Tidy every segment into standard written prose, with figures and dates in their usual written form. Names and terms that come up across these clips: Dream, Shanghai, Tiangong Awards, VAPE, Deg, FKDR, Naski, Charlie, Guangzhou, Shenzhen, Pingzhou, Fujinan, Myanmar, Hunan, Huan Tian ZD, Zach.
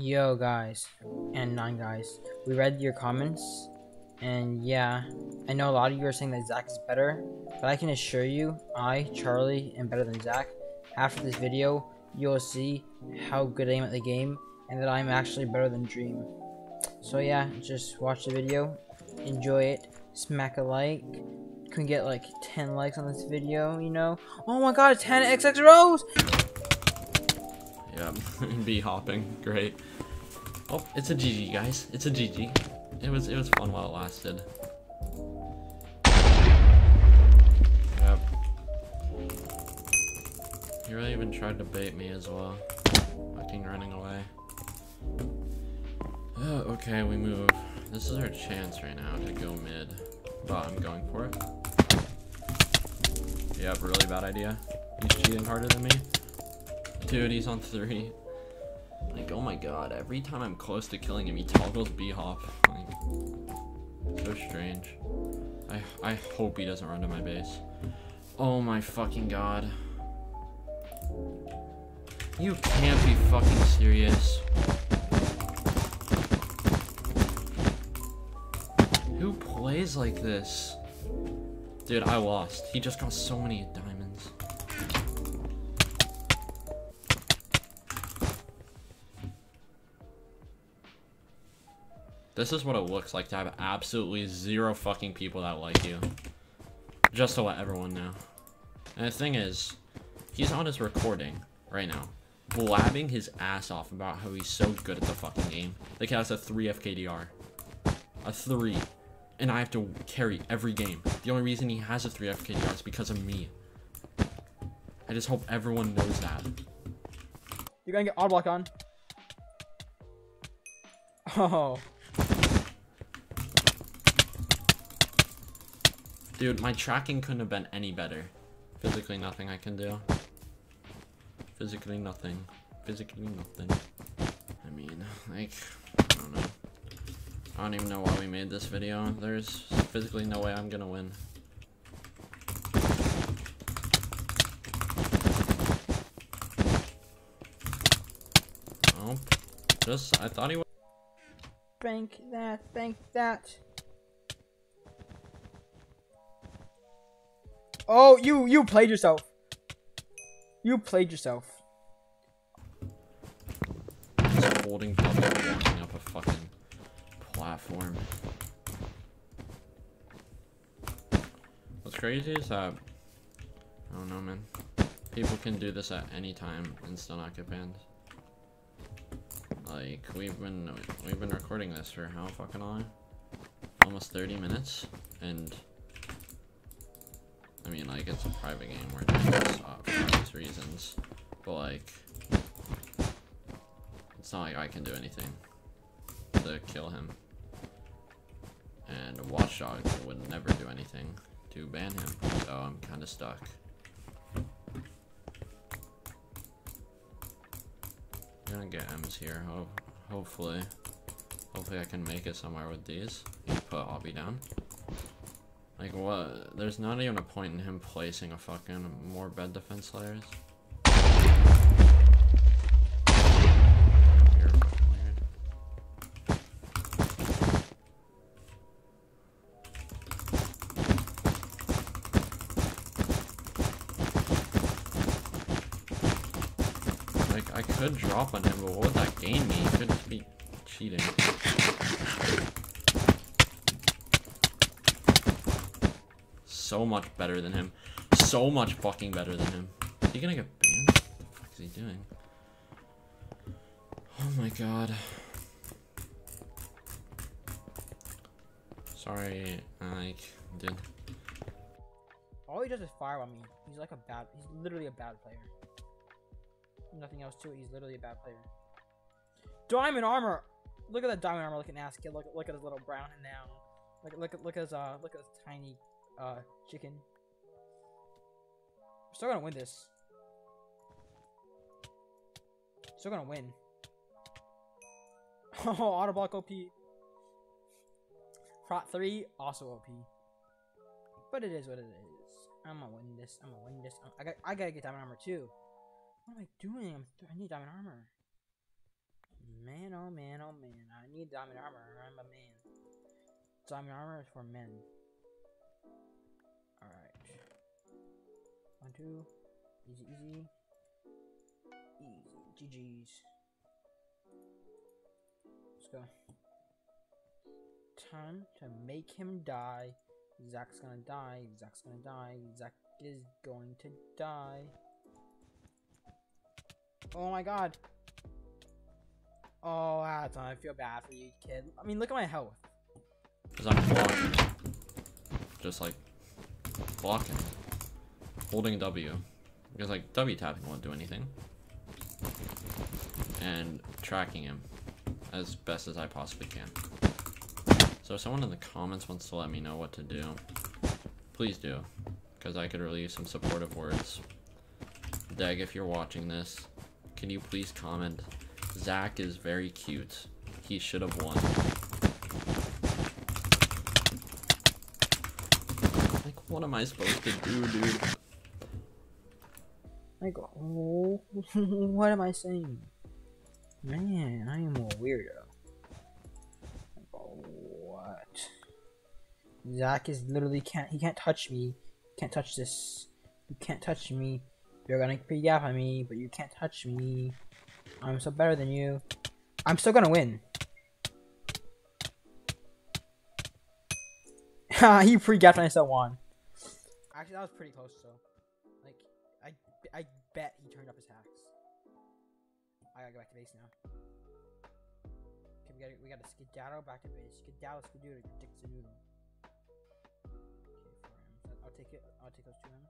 Yo guys, and nine guys, we read your comments, and yeah, I know a lot of you are saying that Zach is better, but I can assure you, I, Charlie, am better than Zach. After this video, you'll see how good I am at the game, and that I'm actually better than Dream. So yeah, just watch the video, enjoy it, smack a like. Can we get like 10 likes on this video, you know? Oh my god, 10 XXROs! Yeah, bee hopping, great. Oh, it's a GG, guys. It's a GG. It was fun while it lasted. Yep. He really even tried to bait me as well. Fucking running away. Oh, okay, we move. This is our chance right now to go mid, but I'm going for it. Yep, really bad idea. He's cheating harder than me. Dude, he's on 3. Like, oh my god, every time I'm close to killing him, he toggles B-hop. Like, so strange. I hope he doesn't run to my base. Oh my fucking god. You can't be fucking serious. Who plays like this? Dude, I lost. He just got so many diamonds. This is what it looks like to have absolutely zero fucking people that like you. Just to let everyone know. And the thing is, he's on his recording right now, blabbing his ass off about how he's so good at the fucking game. Like, that's a 3 FKDR. A 3. And I have to carry every game. The only reason he has a 3 FKDR is because of me. I just hope everyone knows that. You're gonna get odd block on. Oh. Dude, my tracking couldn't have been any better. Physically nothing I can do. Physically nothing. Physically nothing. I mean, like, I don't know. I don't even know why we made this video. There's physically no way I'm gonna win. Oh, just, I thought he was. Bank that, bank that. Oh, you played yourself. You played yourself. Just holding bubble and walking up a fucking platform. What's crazy is that, I don't know, man. People can do this at any time and still not get banned. Like, we've been recording this for how fucking long? Almost 30 minutes, and. I mean, like, it's a private game, we're doing this for obvious reasons, but, like, it's not like I can do anything to kill him, and Watch Dogs would never do anything to ban him, so I'm kind of stuck. I'm gonna get M's here, hopefully I can make it somewhere with these. You put Obby down. Like, what? There's not even a point in him placing a fucking more bed defense layers. Like, I could drop on him, but what would that gain me? It could be cheating. So much better than him. So much fucking better than him. Is he gonna get banned? What the fuck is he doing? Oh my god. Sorry, like, dude. All he does is fire on me. He's like a bad, he's literally a bad player. Nothing else to it, he's literally a bad player. Diamond armor! Look at that diamond armor, look at Naski, look at his little brown now. Look at his tiny chicken. We're still gonna win this. Still gonna win. Oh, auto block OP. Prot 3 also OP. But it is what it is. I'm gonna win this. I'm gonna win this. I gotta get diamond armor too. What am I doing? I need diamond armor. Man, oh man, oh man. I need diamond armor. I'm a man. Diamond armor is for men. Alright. 1, 2. Easy, easy. Easy. GG's. Let's go. Time to make him die. Zach's gonna die. Zach's gonna die. Zach is going to die. Oh my god. Oh, that's I feel bad for you, kid. I mean, look at my health. Because I'm blocked. Just like blocking. Holding W. Because like W tapping won't do anything. And tracking him as best as I possibly can. So if someone in the comments wants to let me know what to do, please do. Because I could really use some supportive words. Deg, if you're watching this, can you please comment? Zach is very cute. He should have won. Like, what am I supposed to do, dude? Like, oh, what am I saying? Man, I am a weirdo. Like, oh, what? Zach is literally can't. He can't touch me. Can't touch this. You can't touch me. You're gonna pick up on me, but you can't touch me. I'm so better than you. I'm still gonna win. Ha! He pre-gapped and I still won. Actually, that was pretty close, though. Like, I bet he turned up his hacks. I gotta go back to base now. Okay, we gotta skedaddle back to base. Skedaddle, skedoodle, dick to noodle. Okay, 4 M's. I'll take it. I'll take those 2 M's.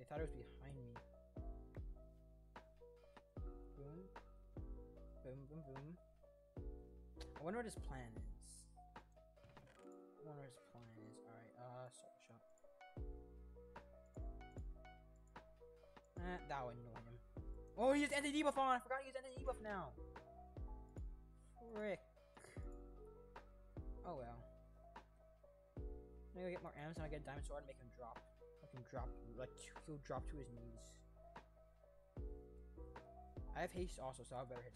I thought it was behind me. Boom. Boom, boom, boom. I wonder what his plan is. I wonder what his plan is. Alright, sword shot. That would annoy him. Oh, he used anti debuff on! I forgot he used anti debuff now! Frick. Oh well. I'm gonna go get more ammo and I get a diamond sword and make him drop. He'll drop to his knees. I have haste also, so I better hit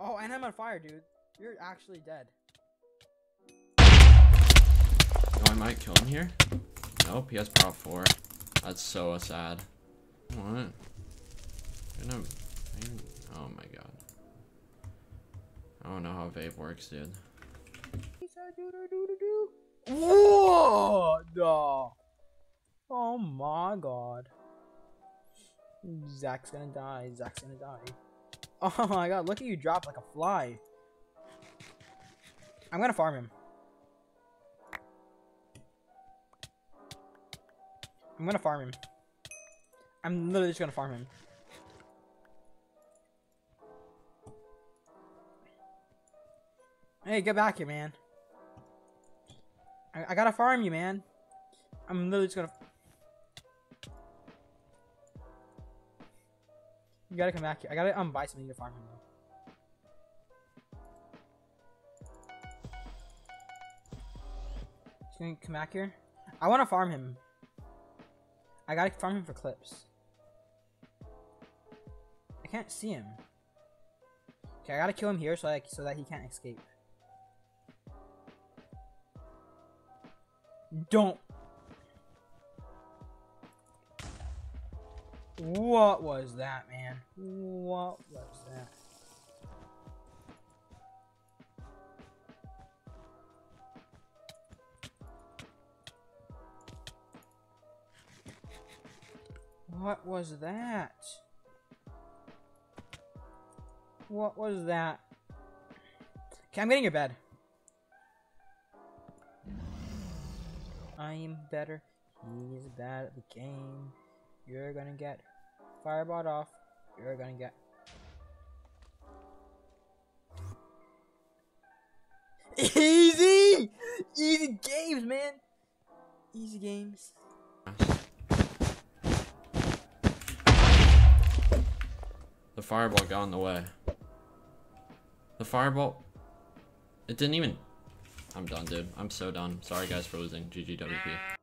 now. Oh, and I'm on fire, dude. You're actually dead. Oh, I might kill him here. Nope, he has prop 4. That's so sad. What? Oh my god. I don't know how vape works, dude. Whoa! No. Oh my god. Zach's gonna die. Zach's gonna die. Oh my god, look at you drop like a fly. I'm gonna farm him. I'm gonna farm him. I'm literally just gonna farm him. Hey, get back here, man. I gotta farm you, man. I'm literally just gonna. You gotta come back here. I gotta buy something to farm him though. He's gonna come back here. I wanna farm him. I gotta farm him for clips. I can't see him. Okay, I gotta kill him here so that he can't escape. Don't. What was that, man? What was that? What was that? What was that? Okay, I'm getting your bed. I am better. He is bad at the game. You're gonna get fireballed off. You're gonna get. Easy! Easy games, man! Easy games. The fireball got in the way. The fireball. It didn't even. I'm done, dude. I'm so done. Sorry guys for losing. GG WP.